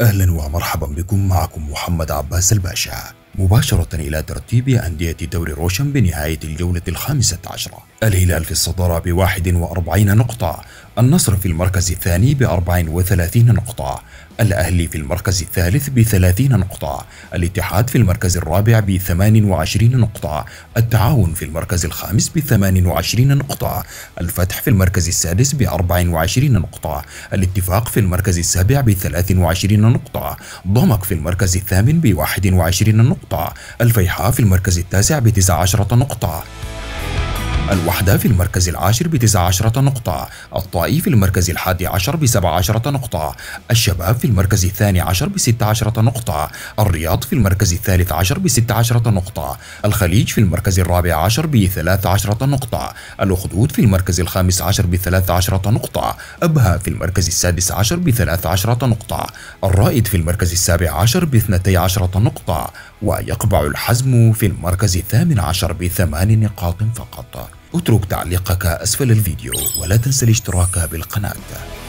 أهلا ومرحبا بكم، معكم محمد عباس الباشا مباشرة إلى ترتيب أندية دوري روشن بنهاية الجولة الخامسة عشرة. الهلال في الصدارة ب41 نقطة، النصر في المركز الثاني ب34 نقطة، الأهلي في المركز الثالث ب30 نقطة، الاتحاد في المركز الرابع ب28 نقطة، التعاون في المركز الخامس ب28 نقطة، الفتح في المركز السادس ب24 نقطة، الاتفاق في المركز السابع ب23 نقطة، ضمك في المركز الثامن ب21 نقطة، الفيحاء في المركز التاسع ب19 نقطة، الوحدة في المركز العاشر ب19 نقطة، الطائي في المركز ال11 ب17 نقطة، الشباب في المركز ال12 ب16 نقطة، الرياض في المركز ال13 ب16 نقطة، الخليج في المركز ال14 ب13 نقطة، الاخدود في المركز ال15 ب13 نقطة، ابها في المركز ال16 ب13 نقطة، الرائد في المركز ال17 ب12 نقطة، ويقبع الحزم في المركز ال18 ب8 نقاط فقط. اترك تعليقك أسفل الفيديو ولا تنسى الاشتراك بالقناة.